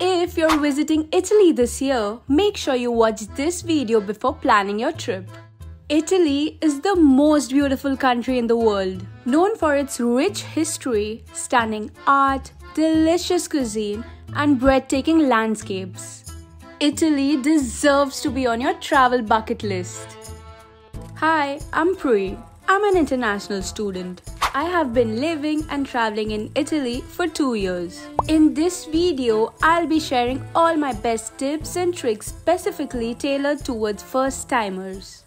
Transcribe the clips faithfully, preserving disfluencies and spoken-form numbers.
If you're visiting Italy this year, make sure you watch this video before planning your trip. Italy is the most beautiful country in the world, known for its rich history, stunning art, delicious cuisine, and breathtaking landscapes. Italy deserves to be on your travel bucket list. Hi, I'm Pri. I'm an international student. I have been living and traveling in Italy for two years. In this video, I'll be sharing all my best tips and tricks specifically tailored towards first-timers.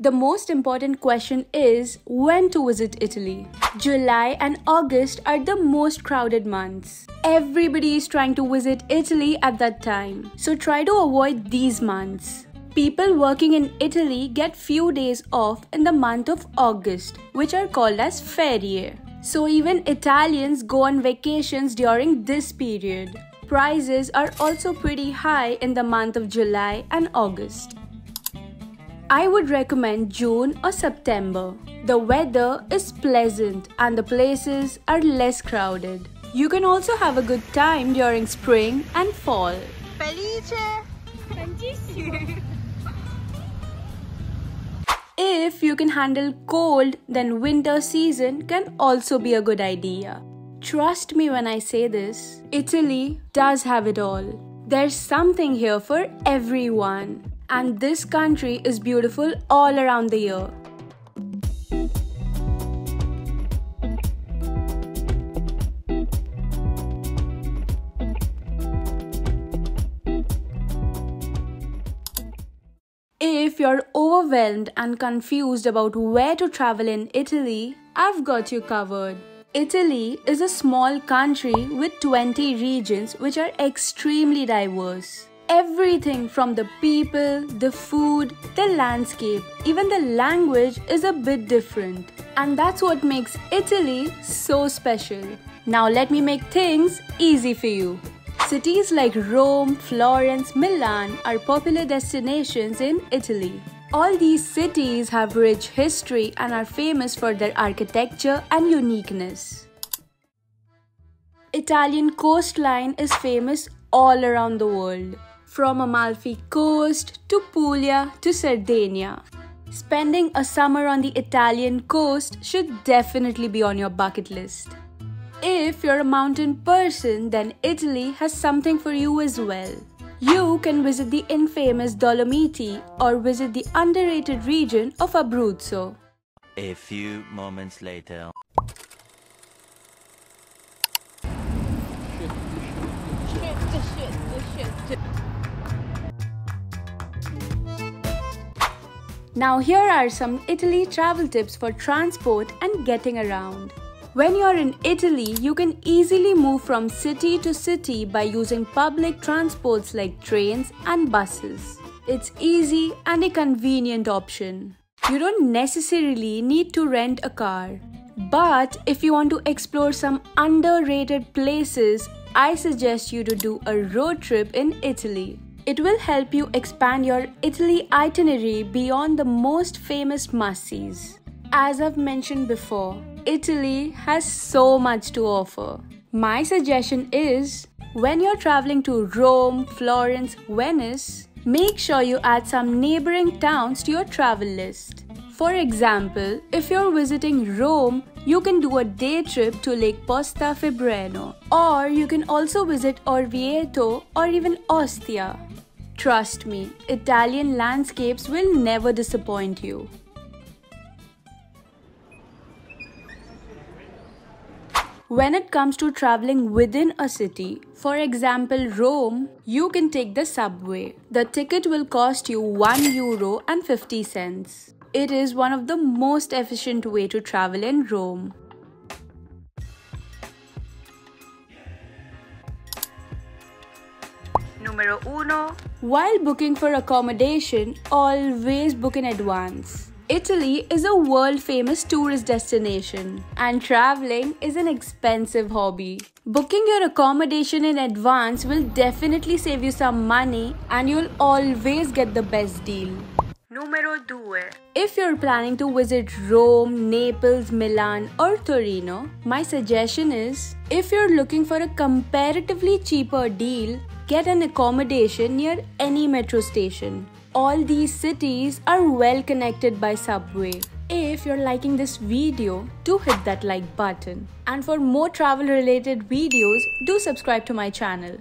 The most important question is when to visit Italy. July and August are the most crowded months. Everybody is trying to visit Italy at that time, so try to avoid these months. People working in Italy get few days off in the month of August, which are called as ferie. So even Italians go on vacations during this period. Prices are also pretty high in the month of July and August. I would recommend June or September. The weather is pleasant and the places are less crowded. You can also have a good time during spring and fall. Felice! Tantissimo! If you can handle cold, then winter season can also be a good idea. Trust me when I say this, Italy does have it all. There's something here for everyone. And this country is beautiful all around the year. If you're overwhelmed and confused about where to travel in Italy, I've got you covered. Italy is a small country with twenty regions which are extremely diverse. Everything from the people, the food, the landscape, even the language is a bit different. And that's what makes Italy so special. Now let me make things easy for you. Cities like Rome, Florence, Milan are popular destinations in Italy. All these cities have rich history and are famous for their architecture and uniqueness. Italian coastline is famous all around the world. From Amalfi Coast to Puglia to Sardinia. Spending a summer on the Italian coast should definitely be on your bucket list. If you're a mountain person, then Italy has something for you as well. You can visit the infamous Dolomiti or visit the underrated region of Abruzzo. A few moments later. Now here are some Italy travel tips for transport and getting around. When you're in Italy, you can easily move from city to city by using public transports like trains and buses. It's easy and a convenient option. You don't necessarily need to rent a car. But if you want to explore some underrated places, I suggest you to do a road trip in Italy. It will help you expand your Italy itinerary beyond the most famous must-sees. As I've mentioned before, Italy has so much to offer. My suggestion is, when you're traveling to Rome, Florence, Venice, make sure you add some neighboring towns to your travel list. For example, if you're visiting Rome, you can do a day trip to Lake Posta Fibreno, or you can also visit Orvieto or even Ostia. Trust me, Italian landscapes will never disappoint you. When it comes to traveling within a city, for example Rome, you can take the subway. The ticket will cost you one euro and fifty cents. It is one of the most efficient way to travel in Rome. Numero uno. While booking for accommodation, always book in advance. Italy is a world-famous tourist destination, and traveling is an expensive hobby. Booking your accommodation in advance will definitely save you some money, and you'll always get the best deal. numero due. If you're planning to visit Rome, Naples, Milan or Torino, my suggestion is, if you're looking for a comparatively cheaper deal, get an accommodation near any metro station. All these cities are well connected by subway. If you're liking this video, do hit that like button. And for more travel related videos, do subscribe to my channel.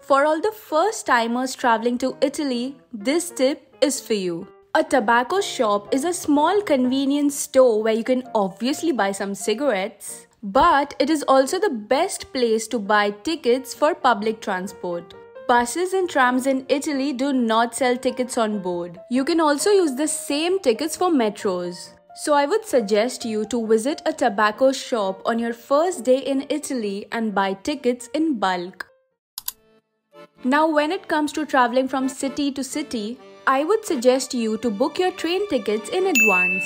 For all the first timers traveling to Italy, this tip is for you. A tobacco shop is a small convenience store where you can obviously buy some cigarettes, but it is also the best place to buy tickets for public transport. Buses and trams in Italy do not sell tickets on board. You can also use the same tickets for metros. So I would suggest you to visit a tobacco shop on your first day in Italy and buy tickets in bulk. Now when it comes to traveling from city to city, I would suggest you to book your train tickets in advance.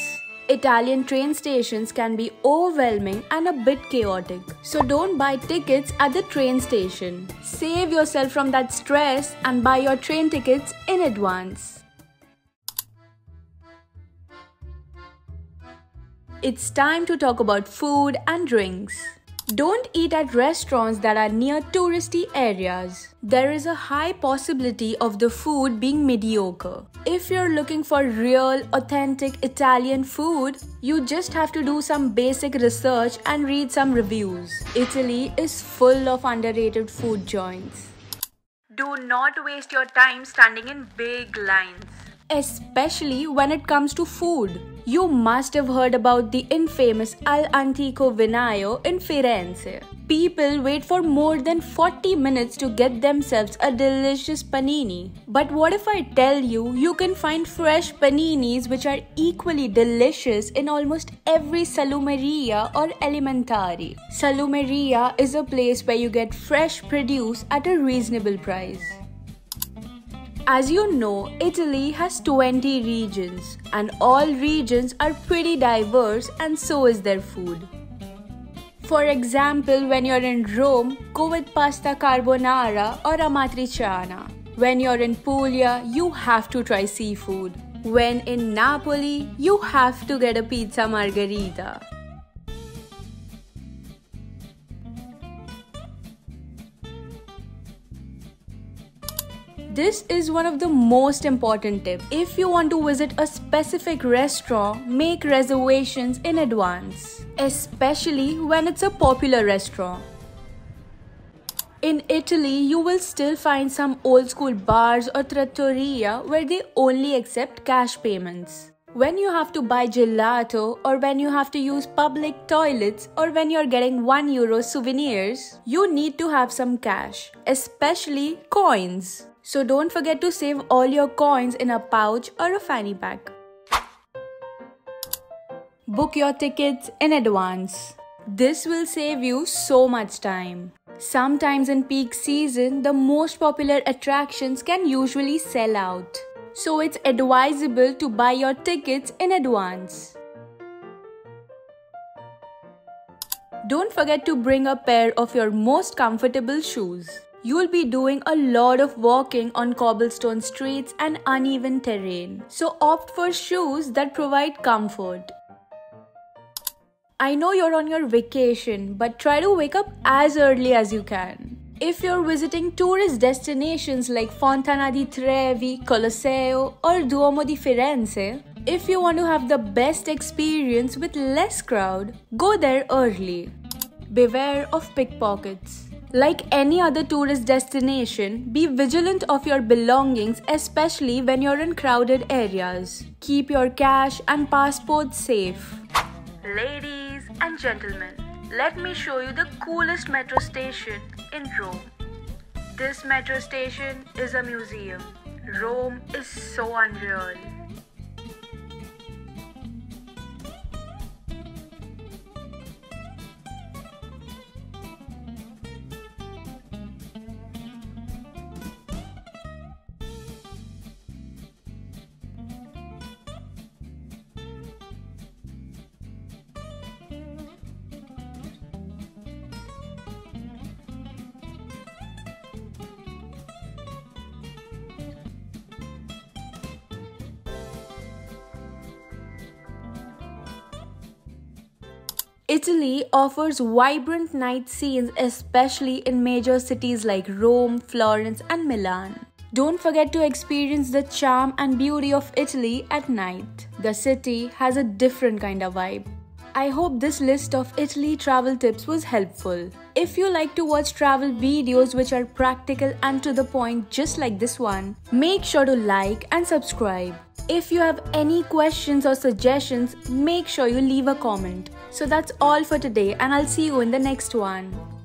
Italian train stations can be overwhelming and a bit chaotic, so don't buy tickets at the train station. Save yourself from that stress and buy your train tickets in advance. It's time to talk about food and drinks. Don't eat at restaurants that are near touristy areas. There is a high possibility of the food being mediocre. If you're looking for real, authentic Italian food, you just have to do some basic research and read some reviews. Italy is full of underrated food joints. Do not waste your time standing in big lines, especially when it comes to food. You must have heard about the infamous Al Antico Vinaio in Firenze. People wait for more than forty minutes to get themselves a delicious panini. But what if I tell you, you can find fresh paninis which are equally delicious in almost every salumeria or alimentari. Salumeria is a place where you get fresh produce at a reasonable price. As you know, Italy has twenty regions, and all regions are pretty diverse, and so is their food. For example, when you're in Rome, go with pasta carbonara or amatriciana. When you're in Puglia, you have to try seafood. When in Napoli, you have to get a pizza margherita. This is one of the most important tips. If you want to visit a specific restaurant, make reservations in advance, especially when it's a popular restaurant. In Italy, you will still find some old-school bars or trattoria where they only accept cash payments. When you have to buy gelato, or when you have to use public toilets, or when you're getting one euro souvenirs, you need to have some cash, especially coins. So don't forget to save all your coins in a pouch or a fanny pack. Book your tickets in advance. This will save you so much time. Sometimes in peak season, the most popular attractions can usually sell out. So it's advisable to buy your tickets in advance. Don't forget to bring a pair of your most comfortable shoes. You'll be doing a lot of walking on cobblestone streets and uneven terrain, so opt for shoes that provide comfort. I know you're on your vacation, but try to wake up as early as you can. If you're visiting tourist destinations like Fontana di Trevi, Colosseo or Duomo di Firenze, if you want to have the best experience with less crowd, go there early. Beware of pickpockets. Like any other tourist destination, be vigilant of your belongings, especially when you're in crowded areas. Keep your cash and passport safe. Ladies and gentlemen, let me show you the coolest metro station in Rome. This metro station is a museum. Rome is so unreal. Italy offers vibrant night scenes, especially in major cities like Rome, Florence, and Milan. Don't forget to experience the charm and beauty of Italy at night. The city has a different kind of vibe. I hope this list of Italy travel tips was helpful. If you like to watch travel videos which are practical and to the point just like this one, make sure to like and subscribe. If you have any questions or suggestions, make sure you leave a comment. So that's all for today, and I'll see you in the next one.